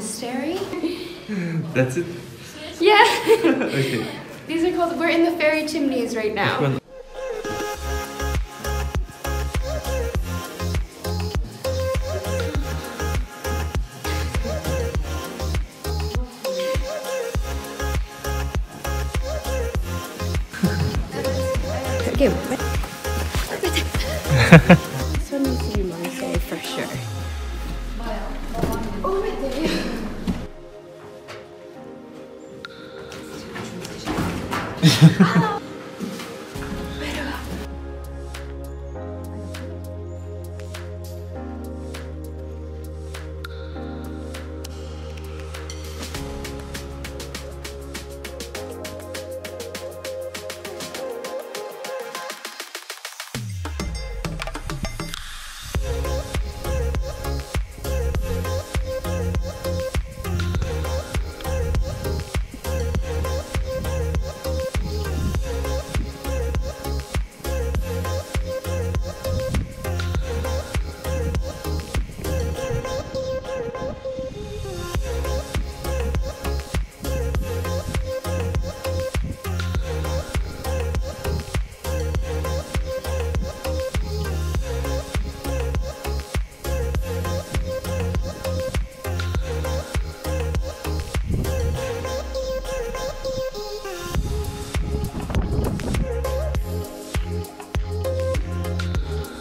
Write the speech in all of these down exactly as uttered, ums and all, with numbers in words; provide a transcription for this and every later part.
monastery. That's it? Yeah. Okay. These are called, we're in the fairy chimneys right now. This one is you, my soul, for sure. Oh, right there.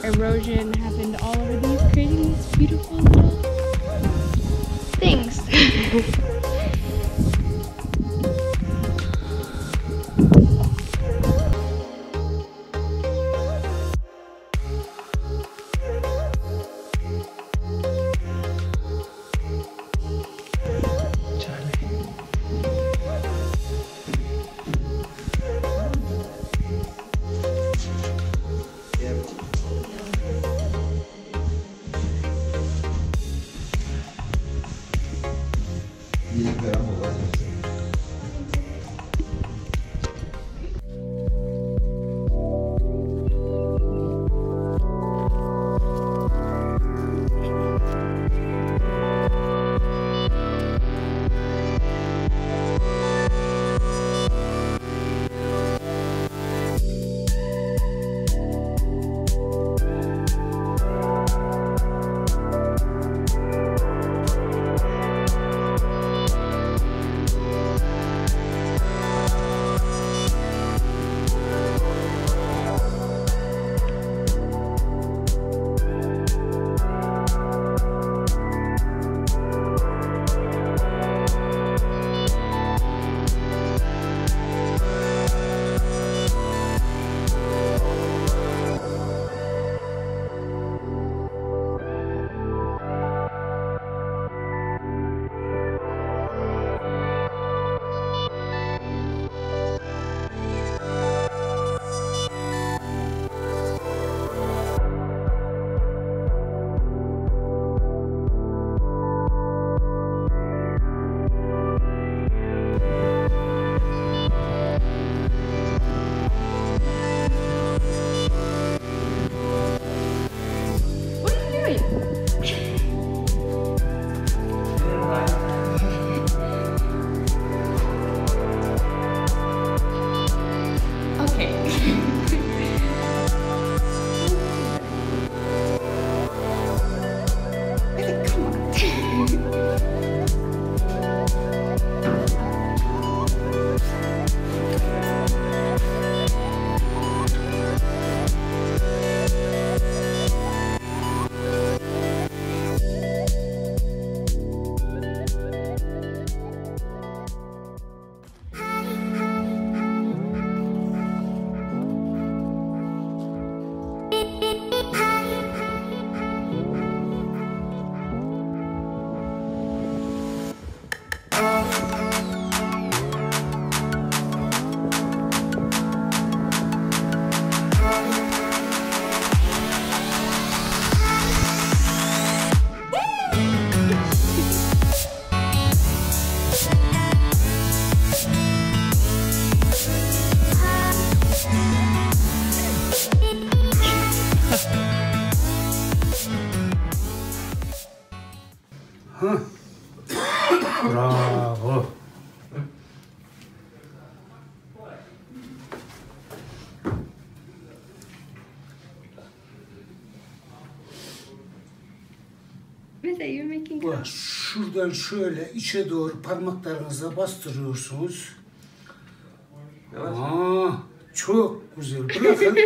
Erosion happened all over these, creating these beautiful little things. Bravo. Bak, şuradan şöyle içe doğru parmaklarınıza bastırıyorsunuz. Aa, çok güzel. Bırakın.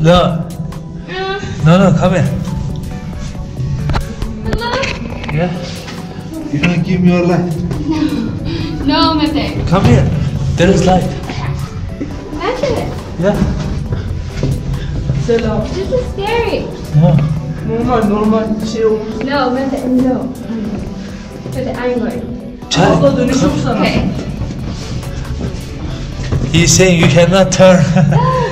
No. Mm. No, no, come here. Hello? Yeah? You're gonna give me your light? No, Mete. Come here. There is light. Imagine it. Yeah. So long. This is scary. No. Normal, normal. Chill. No, Mete, no. Mete, I'm going. Child. Okay. He's saying you cannot turn.